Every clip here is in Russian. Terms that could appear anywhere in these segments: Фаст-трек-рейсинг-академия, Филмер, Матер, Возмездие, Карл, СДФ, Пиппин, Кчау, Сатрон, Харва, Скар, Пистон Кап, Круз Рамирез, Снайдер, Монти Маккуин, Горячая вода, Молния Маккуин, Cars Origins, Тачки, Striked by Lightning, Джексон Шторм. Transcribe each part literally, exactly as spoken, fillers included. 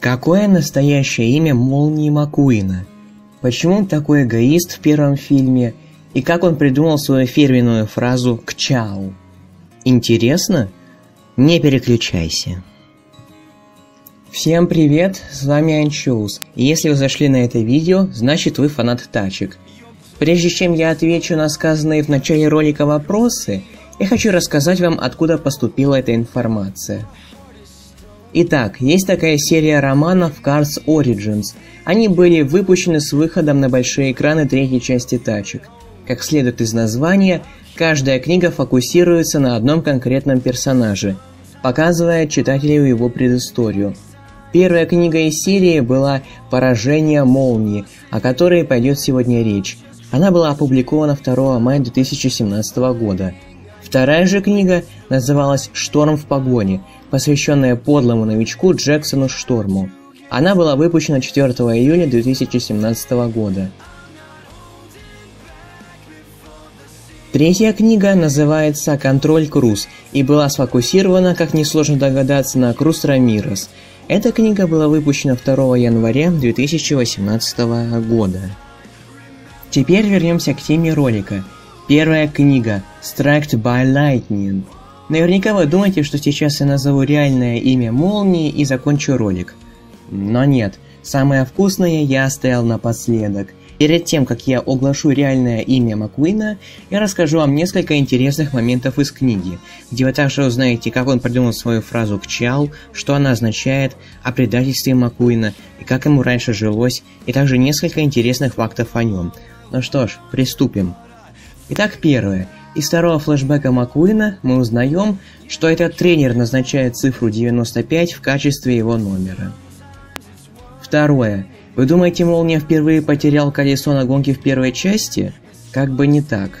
Какое настоящее имя Молнии Маккуина? Почему он такой эгоист в первом фильме? И как он придумал свою фирменную фразу «Кчау»? Интересно? Не переключайся. Всем привет, с вами Анчоус. Если вы зашли на это видео, значит вы фанат тачек. Прежде чем я отвечу на сказанные в начале ролика вопросы, я хочу рассказать вам, откуда поступила эта информация. Итак, есть такая серия романов Cars Origins. Они были выпущены с выходом на большие экраны третьей части тачек. Как следует из названия, каждая книга фокусируется на одном конкретном персонаже, показывая читателю его предысторию. Первая книга из серии была «Поражение молнии», о которой пойдет сегодня речь. Она была опубликована второго мая две тысячи семнадцатого года. Вторая же книга называлась «Шторм в погоне», посвященная подлому новичку Джексону Шторму. Она была выпущена четвёртого июля две тысячи семнадцатого года. Третья книга называется «Контроль Круз» и была сфокусирована, как несложно догадаться, на Круз Рамирез. Эта книга была выпущена второго января две тысячи восемнадцатого года. Теперь вернемся к теме ролика. Первая книга «Striked by Lightning». Наверняка вы думаете, что сейчас я назову реальное имя Молнии и закончу ролик. Но нет, самое вкусное я оставил напоследок. Перед тем, как я оглашу реальное имя Маккуина, я расскажу вам несколько интересных моментов из книги, где вы также узнаете, как он придумал свою фразу «Кчау», что она означает, о предательстве Маккуина и как ему раньше жилось, и также несколько интересных фактов о нем. Ну что ж, приступим. Итак, первое. Из второго флешбэка Маккуина мы узнаем, что этот тренер назначает цифру девяносто пять в качестве его номера. Второе. Вы думаете, Молния впервые потерял колесо на гонке в первой части? Как бы не так.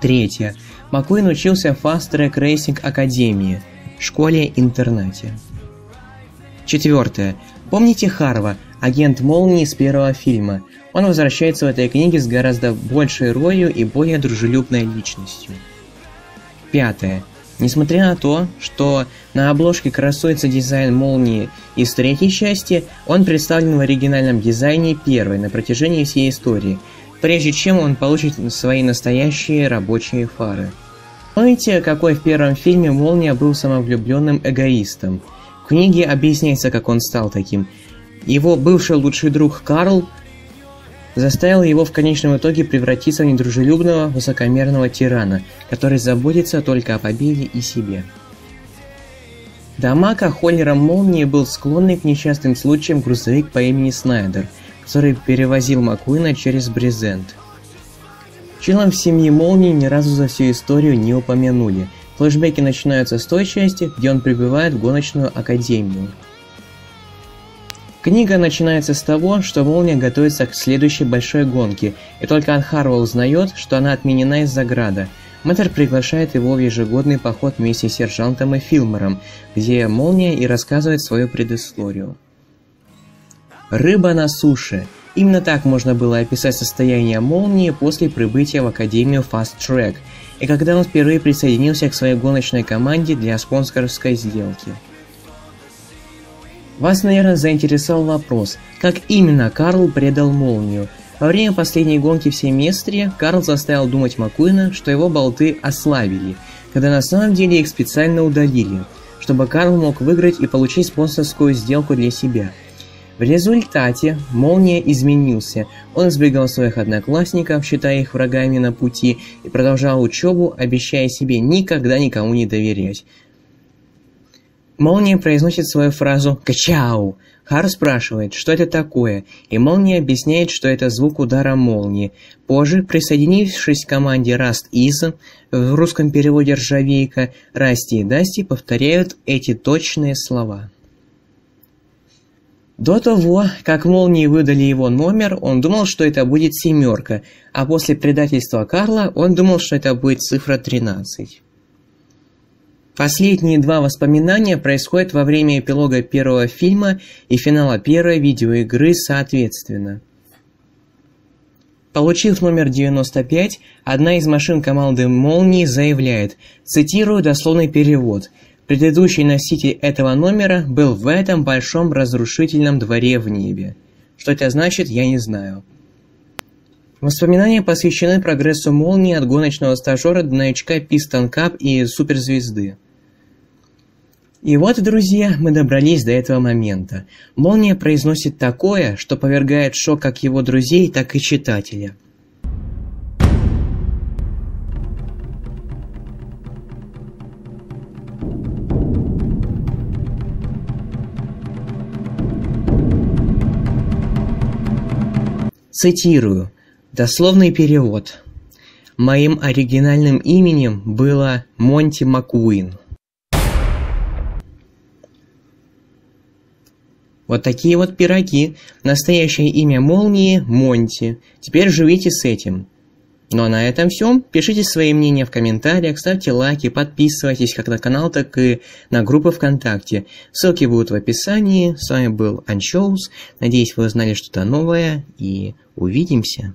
Третье. Маккуин учился в Фаст-трек-рейсинг-академии, школе-интернате. Четвертое. Помните Харва, агент Молнии с первого фильма? Он возвращается в этой книге с гораздо большей ролью и более дружелюбной личностью. Пятое. Несмотря на то, что на обложке красуется дизайн Молнии из третьей части, он представлен в оригинальном дизайне первой на протяжении всей истории, прежде чем он получит свои настоящие рабочие фары. Помните, какой в первом фильме Молния был самовлюбленным эгоистом? В книге объясняется, как он стал таким. Его бывший лучший друг Карл заставил его в конечном итоге превратиться в недружелюбного, высокомерного тирана, который заботится только о победе и себе. До Мака Холлера Молнии был склонный к несчастным случаям грузовик по имени Снайдер, который перевозил Маккуина через брезент. Членов семьи Молнии ни разу за всю историю не упомянули. Флешбеки начинаются с той части, где он прибывает в гоночную академию. Книга начинается с того, что Молния готовится к следующей большой гонке, и только Харва узнает, что она отменена из-за града. Матер приглашает его в ежегодный поход вместе с сержантом и Филмером, где Молния и рассказывает свою предысторию. Рыба на суше. Именно так можно было описать состояние Молнии после прибытия в Академию Fast Track, и когда он впервые присоединился к своей гоночной команде для спонсорской сделки. Вас, наверное, заинтересовал вопрос, как именно Карл предал Молнию. Во время последней гонки в семестре Карл заставил думать Маккуина, что его болты ослабили, когда на самом деле их специально удалили, чтобы Карл мог выиграть и получить спонсорскую сделку для себя. В результате Молния изменился, он избегал своих одноклассников, считая их врагами на пути, и продолжал учебу, обещая себе никогда никому не доверять. Молния произносит свою фразу «Кчау». Хар спрашивает, что это такое, и Молния объясняет, что это звук удара молнии. Позже, присоединившись к команде Rust Is, в русском переводе «Ржавейка», Расти и Дасти повторяют эти точные слова. До того, как Молнии выдали его номер, он думал, что это будет семерка, а после предательства Карла он думал, что это будет цифра тринадцать. Последние два воспоминания происходят во время эпилога первого фильма и финала первой видеоигры соответственно. Получив номер девяносто пять, одна из машин команды Молнии заявляет, цитирую дословный перевод, Предыдущий носитель этого номера был в этом большом разрушительном дворе в небе. Что это значит, я не знаю. Воспоминания посвящены прогрессу молнии от гоночного стажера до новичка Пистон Кап и суперзвезды. И вот, друзья, мы добрались до этого момента. Молния произносит такое, что повергает в шок как его друзей, так и читателя. Цитирую. Дословный перевод. Моим оригинальным именем было Монти Маккуин. Вот такие вот пироги. Настоящее имя Молнии – Монти. Теперь живите с этим. Ну а на этом все. Пишите свои мнения в комментариях, ставьте лайки, подписывайтесь как на канал, так и на группы ВКонтакте. Ссылки будут в описании. С вами был Анчоус. Надеюсь, вы узнали что-то новое и увидимся.